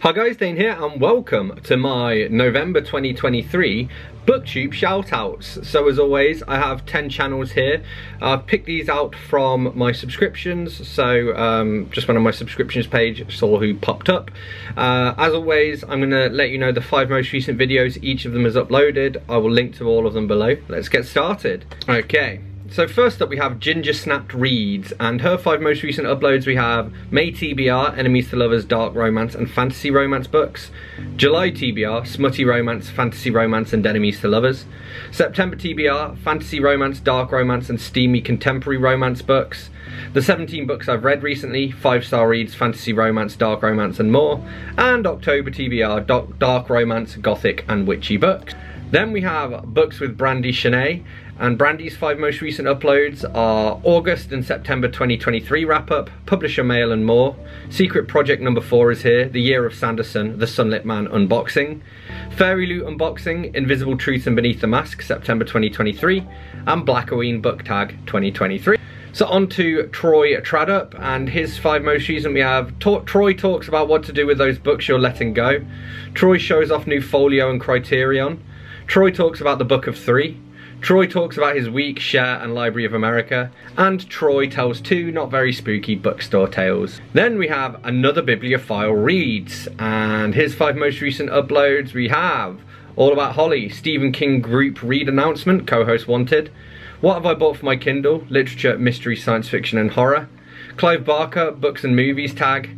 Hi guys, Dane here and welcome to my November 2023 BookTube shoutouts. So as always, I have 10 channels here. I've picked these out from my subscriptions, so just went on my subscriptions page, saw who popped up. As always, I'm going to let you know the 5 most recent videos each of them has uploaded. I will link to all of them below. Let's get started. Okay. So first up we have Ginger Snapped Reads, and her 5 most recent uploads we have May TBR, Enemies to Lovers, Dark Romance and Fantasy Romance books. July TBR, Smutty Romance, Fantasy Romance and Enemies to Lovers. September TBR, Fantasy Romance, Dark Romance and Steamy Contemporary Romance books. The 17 books I've read recently, 5-star reads, Fantasy Romance, Dark Romance and more. And October TBR, Dark Romance, Gothic and Witchy books. Then we have books with Brandie Shanae, and Brandie's 5 most recent uploads are August and September 2023 wrap-up, Publisher Mail and more. Secret Project number 4 is here, The Year of Sanderson, The Sunlit Man unboxing. Fairy Loot unboxing, Invisible Truths and Beneath the Mask, September 2023, and Blackoween Book Tag 2023. So on to Troy Tradup, and his 5 most recent we have Troy talks about what to do with those books you're letting go. Troy shows off new folio and criterion. Troy talks about the Book of 3. Troy talks about his week, Share and Library of America. And Troy tells 2 not very spooky bookstore tales. Then we have Another Bibliophile Reads, and his 5 most recent uploads we have All About Holly, Stephen King Group Read Announcement, Co-Host Wanted. What Have I Bought for My Kindle? Literature, Mystery, Science Fiction and Horror. Clive Barker, Books and Movies Tag.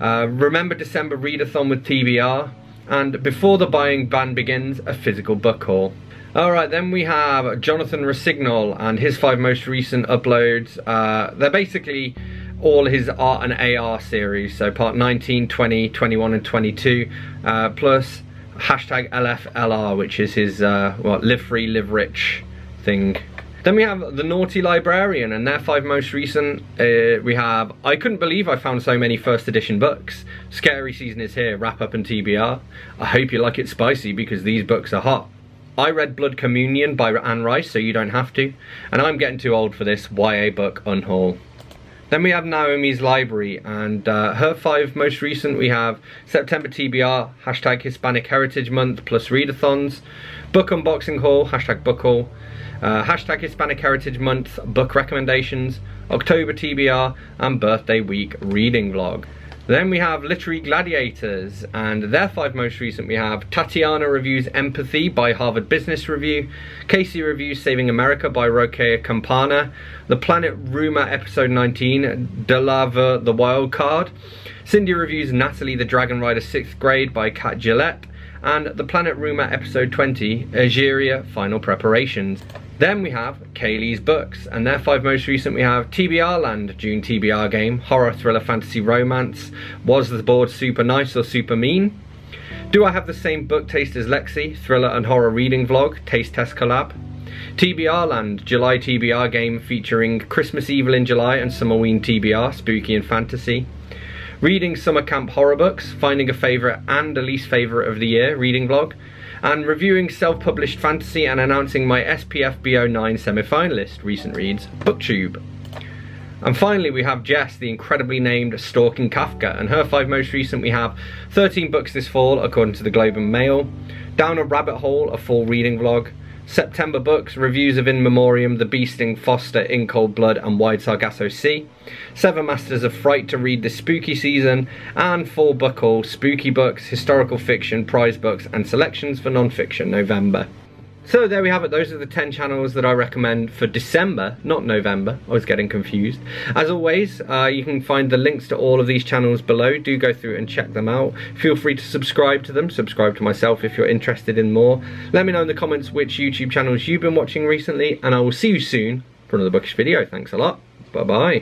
Remember December Readathon with TBR. And Before the Buying Ban Begins, a physical book haul. Alright, then we have Jonathan Rossignol, and his 5 most recent uploads. They're basically all his Art and AR series, so part 19, 20, 21 and 22, plus hashtag LFLR, which is his live free, live rich thing. Then we have The Naughty Librarian, and their 5 most recent, we have I Couldn't Believe I Found So Many First Edition Books, Scary Season Is Here, Wrap Up and TBR, I Hope You Like It Spicy Because These Books Are Hot, I Read Blood Communion by Anne Rice So You Don't Have To, and I'm Getting Too Old for This, YA Book Unhaul. Then we have Nahomy's Library, and her 5 most recent we have September TBR, hashtag Hispanic Heritage Month plus readathons, Book Unboxing Haul, hashtag Book Haul, hashtag Hispanic Heritage Month book recommendations, October TBR and Birthday Week reading vlog. Then we have Literary Gladiators, and their 5 most recent we have Tatiana Reviews Empathy by Harvard Business Review, Casey Reviews Saving America by Rokea Campana, The Planet Rumor Episode 19, Delava the Wild Card, Cindy Reviews Natalie the Dragon Rider 6th Grade by Kat Gillette, and The Planet Rumor Episode 20, Egeria Final Preparations. Then we have Cailey's Books, and their 5 most recent we have TBR Land, June TBR Game, Horror, Thriller, Fantasy, Romance, Was the Board Super Nice or Super Mean? Do I Have the Same Book Taste as Lexi, Thriller and Horror Reading Vlog, Taste Test Collab, TBR Land, July TBR Game featuring Christmas Evil in July and Summerween TBR, Spooky and Fantasy, Reading Summer Camp Horror Books, Finding a Favourite and a Least Favourite of the Year Reading Vlog, and Reviewing Self-Published Fantasy and Announcing My SPFB09 Semi-Finalist, Recent Reads, BookTube. And finally we have Jess, the incredibly named Stalking Kafka, and her 5 most recent we have 13 books this fall according to the Globe and Mail, Down a Rabbit Hole, a full reading vlog, September books, Reviews of In Memoriam, The Beasting, Foster, In Cold Blood and Wide Sargasso Sea, 7 Masters of Fright to read this spooky season, and full book haul, spooky books, historical fiction, prize books and selections for non-fiction November. So there we have it, those are the 10 channels that I recommend for December, not November, I was getting confused. As always, you can find the links to all of these channels below, do go through and check them out. Feel free to subscribe to them, subscribe to myself if you're interested in more. Let me know in the comments which YouTube channels you've been watching recently, and I will see you soon for another bookish video. Thanks a lot, bye bye.